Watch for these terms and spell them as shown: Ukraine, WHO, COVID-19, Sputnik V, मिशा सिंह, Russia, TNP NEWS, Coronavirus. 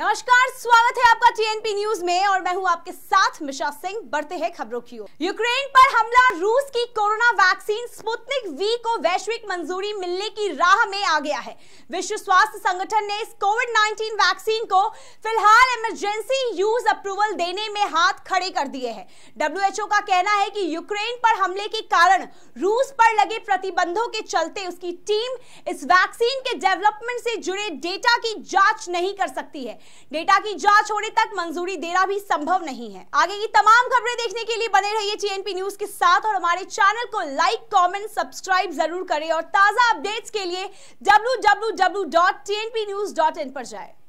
नमस्कार, स्वागत है आपका टीएनपी न्यूज में और मैं हूं आपके साथ मिशा सिंह। बढ़ते हैं खबरों की ओर। यूक्रेन पर हमला, रूस की कोरोना वैक्सीन स्पुतनिक वी को वैश्विक मंजूरी मिलने की राह में आ गया है। विश्व स्वास्थ्य संगठन ने इस कोविड-19 वैक्सीन को फिलहाल इमरजेंसी यूज अप्रूवल देने में हाथ खड़े कर दिए हैं। WHO का कहना है कि यूक्रेन पर हमले के कारण रूस पर लगे प्रतिबंधों के चलते उसकी टीम इस वैक्सीन के डेवलपमेंट से जुड़े डेटा की जाँच नहीं कर सकती है। डेटा की जांच होने तक मंजूरी देना भी संभव नहीं है। आगे की तमाम खबरें देखने के लिए बने रहिए टीएनपी न्यूज के साथ और हमारे चैनल को लाइक, कमेंट, सब्सक्राइब जरूर करें और ताजा अपडेट्स के लिए www.tnpnews.in पर जाएं।